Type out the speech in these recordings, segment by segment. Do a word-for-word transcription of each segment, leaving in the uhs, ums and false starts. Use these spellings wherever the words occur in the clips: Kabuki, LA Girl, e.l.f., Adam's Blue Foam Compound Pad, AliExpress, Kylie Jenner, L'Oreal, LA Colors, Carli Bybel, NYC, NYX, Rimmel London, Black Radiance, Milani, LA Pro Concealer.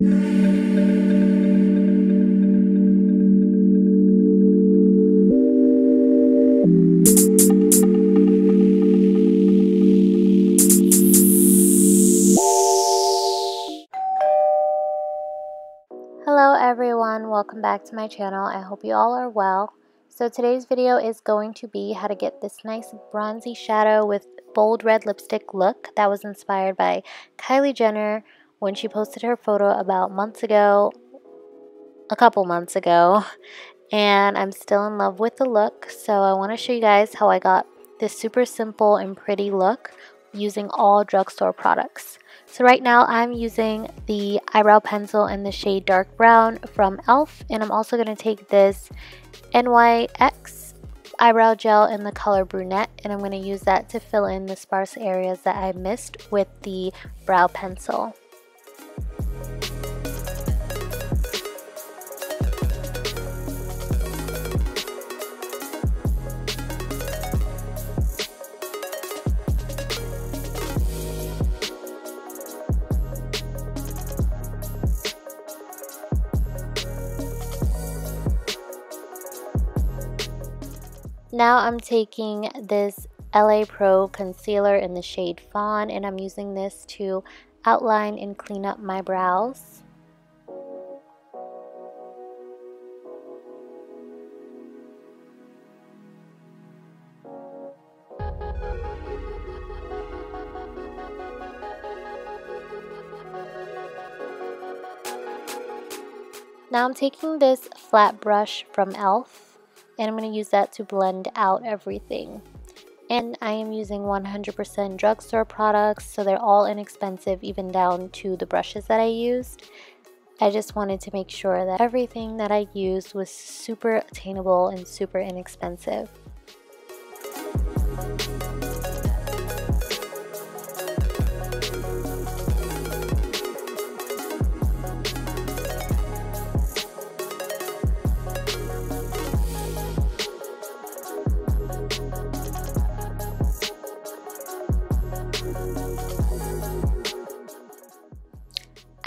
Hello everyone, welcome back to my channel. I hope you all are well. So today's video is going to be how to get this nice bronzy shadow with bold red lipstick look that was inspired by Kylie Jenner when she posted her photo about months ago, a couple months ago, and I'm still in love with the look. So I want to show you guys how I got this super simple and pretty look using all drugstore products. So right now I'm using the eyebrow pencil in the shade dark brown from e l f and I'm also going to take this N Y X eyebrow gel in the color brunette and I'm going to use that to fill in the sparse areas that I missed with the brow pencil. Now I'm taking this L A Pro Concealer in the shade Fawn and I'm using this to outline and clean up my brows. Now I'm taking this flat brush from e l f and I'm going to use that to blend out everything. And I am using one hundred percent drugstore products, so they're all inexpensive, even down to the brushes that I used. I just wanted to make sure that everything that I used was super attainable and super inexpensive.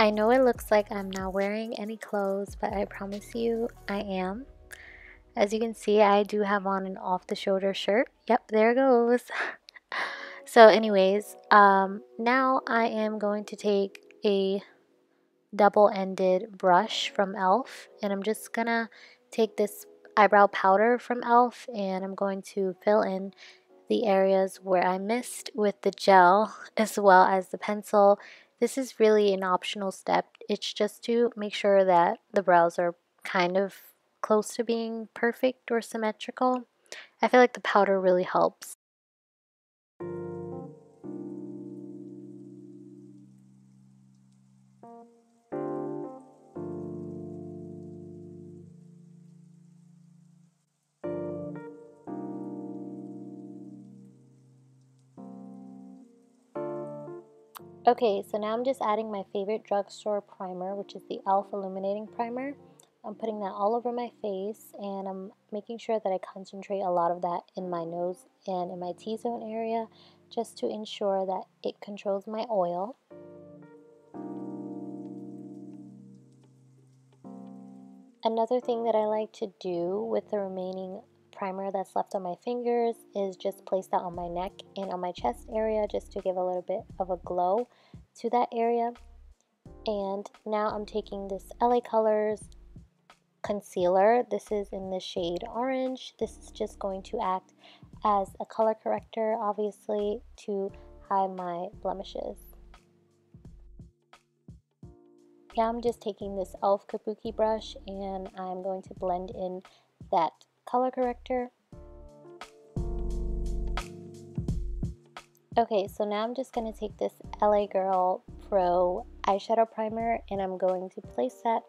I know it looks like I'm not wearing any clothes, but I promise you I am. As you can see, I do have on an off-the-shoulder shirt. Yep, there it goes. So anyways, um, now I am going to take a double-ended brush from e l f and I'm just gonna take this eyebrow powder from e l f and I'm going to fill in the areas where I missed with the gel as well as the pencil. This is really an optional step. It's just to make sure that the brows are kind of close to being perfect or symmetrical. I feel like the powder really helps. Okay, so now I'm just adding my favorite drugstore primer, which is the e l f Illuminating Primer. I'm putting that all over my face, and I'm making sure that I concentrate a lot of that in my nose and in my T-zone area, just to ensure that it controls my oil. Another thing that I like to do with the remaining primer that's left on my fingers is just place that on my neck and on my chest area just to give a little bit of a glow to that area. And now I'm taking this L A Colors concealer. This is in the shade orange. This is just going to act as a color corrector, obviously, to hide my blemishes. Now I'm just taking this e l f Kabuki brush and I'm going to blend in that color corrector. Okay, so now I'm just going to take this L A Girl Pro eyeshadow primer and I'm going to place that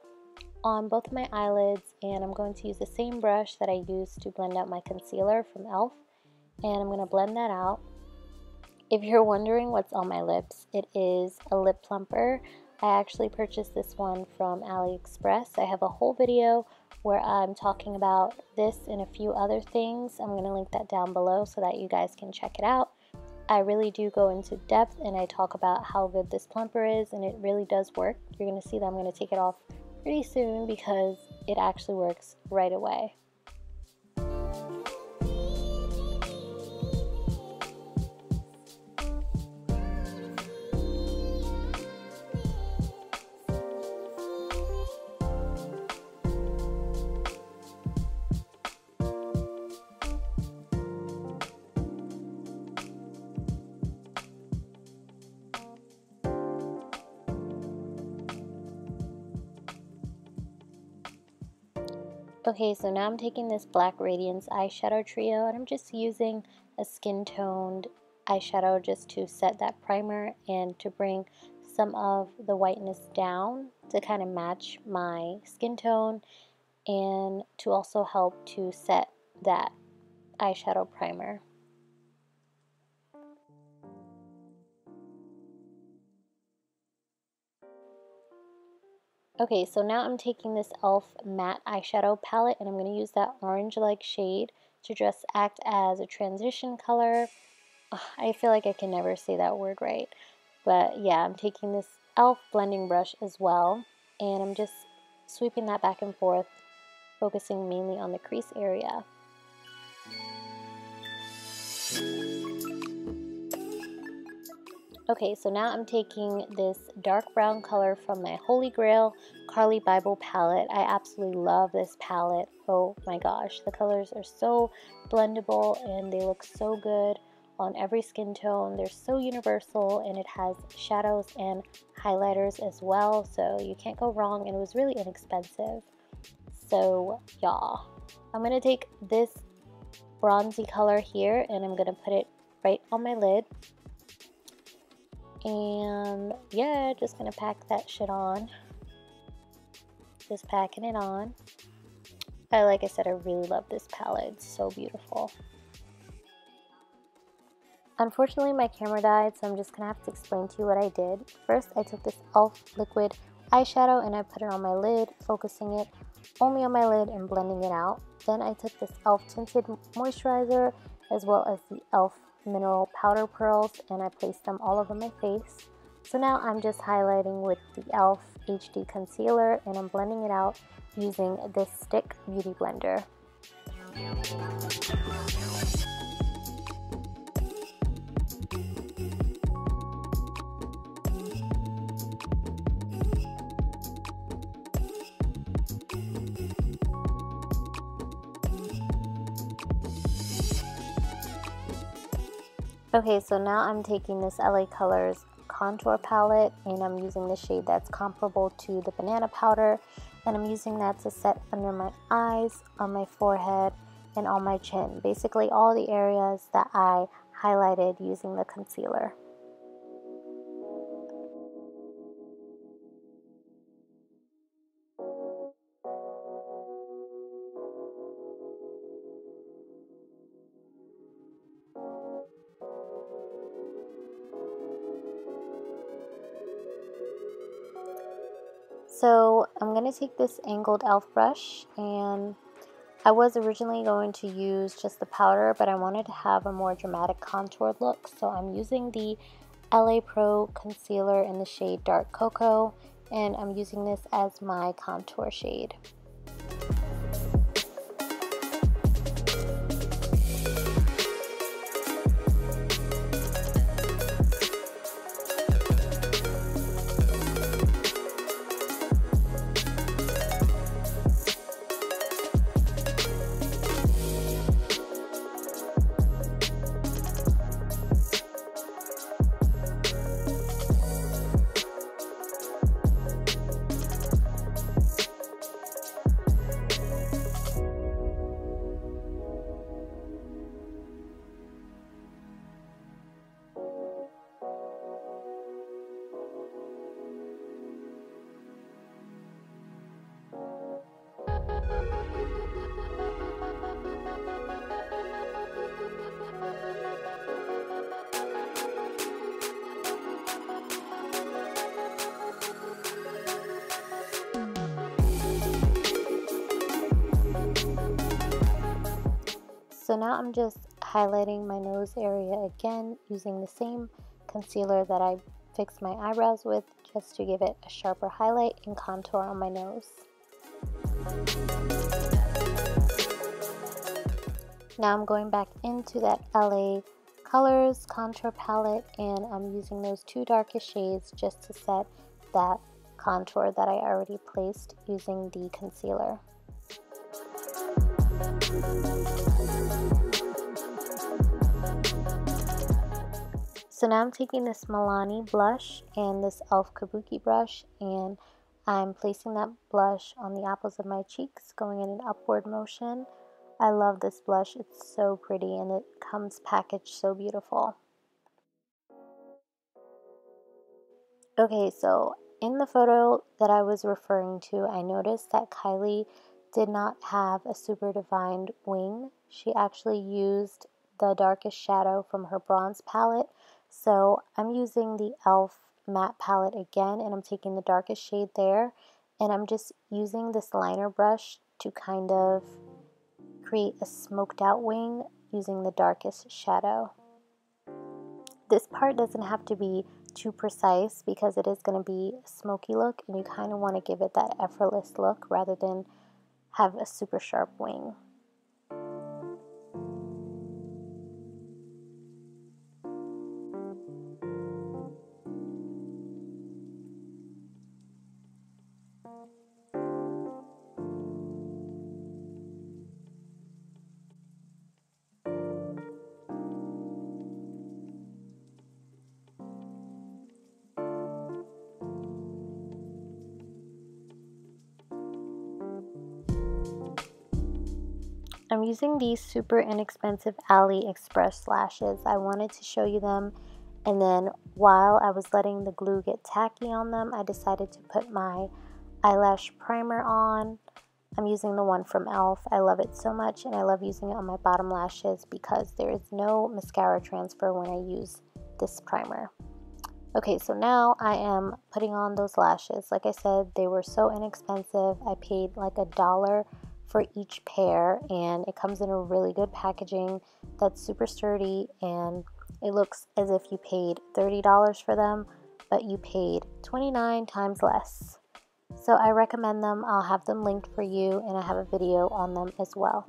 on both my eyelids, and I'm going to use the same brush that I used to blend out my concealer from e l f and I'm going to blend that out. If you're wondering what's on my lips, it is a lip plumper. I actually purchased this one from AliExpress. I have a whole video where I'm talking about this and a few other things. I'm going to link that down below so that you guys can check it out. I really do go into depth and I talk about how good this plumper is, and it really does work. You're going to see that I'm going to take it off pretty soon because it actually works right away. Okay, so now I'm taking this Black Radiance eyeshadow trio and I'm just using a skin toned eyeshadow just to set that primer and to bring some of the whiteness down to kind of match my skin tone and to also help to set that eyeshadow primer. Okay, so now I'm taking this e l f matte eyeshadow palette and I'm going to use that orange-like shade to just act as a transition color. Ugh, I feel like I can never say that word right. But yeah, I'm taking this e l f blending brush as well and I'm just sweeping that back and forth, focusing mainly on the crease area. Okay, so now I'm taking this dark brown color from my Holy Grail Carli Bybel palette. I absolutely love this palette. Oh my gosh, the colors are so blendable and they look so good on every skin tone. They're so universal and it has shadows and highlighters as well, so you can't go wrong, and it was really inexpensive. So y'all, I'm going to take this bronzy color here and I'm going to put it right on my lid. And yeah, just gonna pack that shit on. Just packing it on. I, like I said, I really love this palette. It's so beautiful. Unfortunately, my camera died, so I'm just gonna have to explain to you what I did. First, I took this e l f liquid eyeshadow and I put it on my lid, focusing it only on my lid and blending it out. Then I took this e l f tinted moisturizer as well as the e l f mineral powder pearls and I placed them all over my face. So now I'm just highlighting with the e l f H D concealer and I'm blending it out using this stick beauty blender. Okay, so now I'm taking this L A Colors contour palette and I'm using the shade that's comparable to the banana powder, and I'm using that to set under my eyes, on my forehead, and on my chin. Basically all the areas that I highlighted using the concealer. So I'm going to take this angled e l f brush, and I was originally going to use just the powder, but I wanted to have a more dramatic contoured look. So I'm using the L A Pro Concealer in the shade Dark Cocoa, and I'm using this as my contour shade. So now I'm just highlighting my nose area again using the same concealer that I fixed my eyebrows with, just to give it a sharper highlight and contour on my nose. Now I'm going back into that L A Colors contour palette, and I'm using those two darkest shades just to set that contour that I already placed using the concealer. So now I'm taking this Milani blush and this e l f Kabuki brush, and I'm placing that blush on the apples of my cheeks, going in an upward motion. I love this blush, it's so pretty, and it comes packaged so beautiful. Okay, so in the photo that I was referring to, I noticed that Kylie did not have a super defined wing. She actually used the darkest shadow from her bronze palette. So I'm using the e l f matte palette again, and I'm taking the darkest shade there, and I'm just using this liner brush to kind of create a smoked out wing using the darkest shadow. This part doesn't have to be too precise because it is going to be a smoky look, and you kind of want to give it that effortless look rather than have a super sharp wing. I'm using these super inexpensive AliExpress lashes. I wanted to show you them, and then while I was letting the glue get tacky on them, I decided to put my eyelash primer on. I'm using the one from e l f. I love it so much, and I love using it on my bottom lashes because there is no mascara transfer when I use this primer. Okay, so now I am putting on those lashes. Like I said, they were so inexpensive. I paid like a dollar for each pair, and it comes in a really good packaging that's super sturdy, and it looks as if you paid thirty dollars for them, but you paid twenty-nine times less. So I recommend them. I'll have them linked for you, and I have a video on them as well.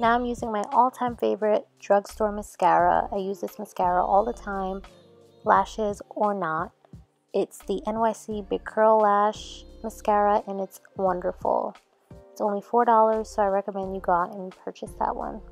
Now I'm using my all-time favorite drugstore mascara. I use this mascara all the time, lashes or not. It's the N Y C Big Curl Lash Mascara, and it's wonderful. It's only four dollars, so I recommend you go out and purchase that one.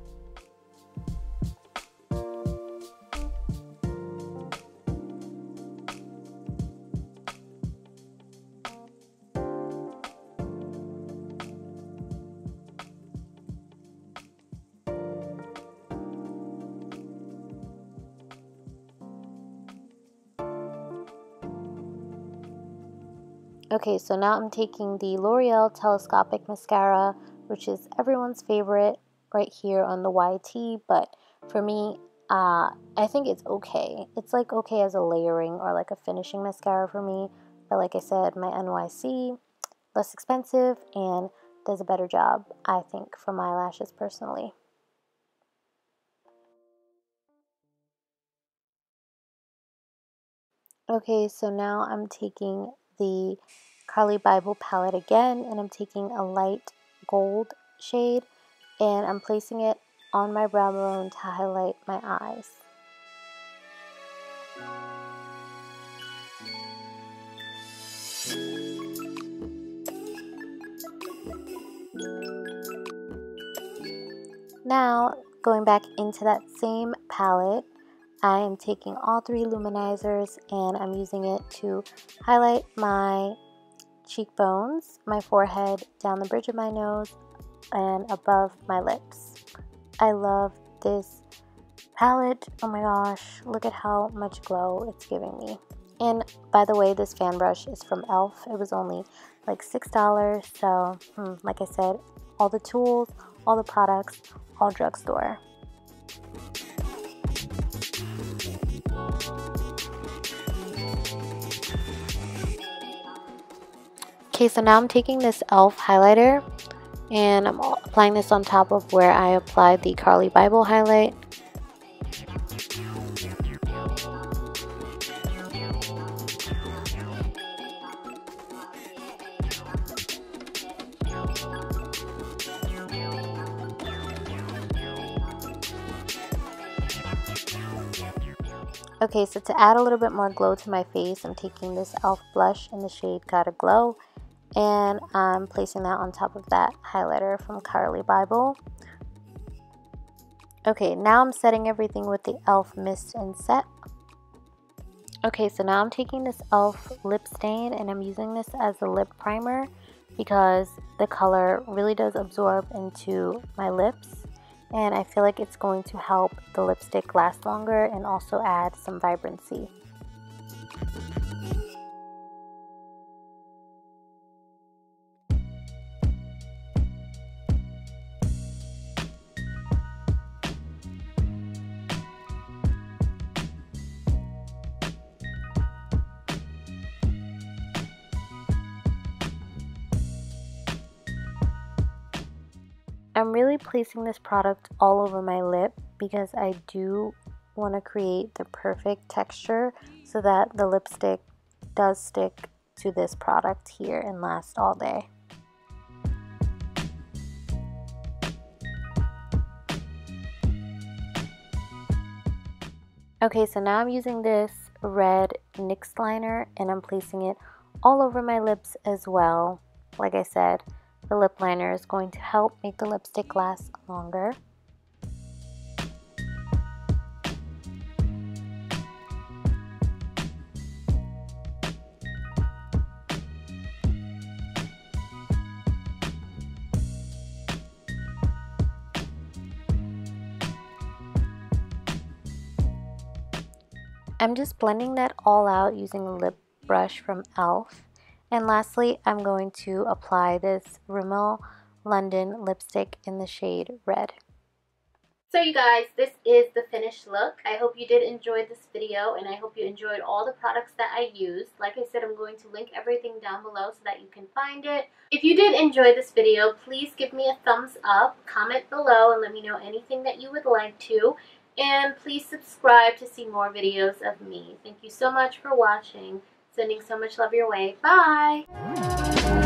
Okay, so now I'm taking the L'Oreal Telescopic Mascara, which is everyone's favorite right here on the Y T, but for me, uh, I think it's okay. It's like okay as a layering or like a finishing mascara for me, but like I said, my N Y C, less expensive and does a better job, I think, for my lashes personally. Okay, so now I'm taking the Carli Bybel palette again, and I'm taking a light gold shade, and I'm placing it on my brow bone to highlight my eyes. Now going back into that same palette, I am taking all three luminizers, and I'm using it to highlight my cheekbones, my forehead, down the bridge of my nose, and above my lips. I love this palette. Oh my gosh, look at how much glow it's giving me. And by the way, this fan brush is from e l f. It was only like six dollars. So hmm, like I said, all the tools, all the products, all drugstore. Okay, so now I'm taking this e l f highlighter and I'm applying this on top of where I applied the Carli Bybel highlight. Okay, so to add a little bit more glow to my face, I'm taking this e l f blush in the shade Gotta Glow, and I'm placing that on top of that highlighter from Carli Bybel. Okay, now I'm setting everything with the e l f Mist and Set. Okay, so now I'm taking this e l f lip stain and I'm using this as a lip primer because the color really does absorb into my lips, and I feel like it's going to help the lipstick last longer and also add some vibrancy. I'm really placing this product all over my lip because I do want to create the perfect texture so that the lipstick does stick to this product here and last all day. Okay, so now I'm using this red nix liner and I'm placing it all over my lips as well. Like I said, the lip liner is going to help make the lipstick last longer. I'm just blending that all out using a lip brush from e l f. And lastly, I'm going to apply this Rimmel London lipstick in the shade Red. So you guys, this is the finished look. I hope you did enjoy this video and I hope you enjoyed all the products that I used. Like I said, I'm going to link everything down below so that you can find it. If you did enjoy this video, please give me a thumbs up, comment below, and let me know anything that you would like to. And please subscribe to see more videos of me. Thank you so much for watching. Sending so much love your way. Bye!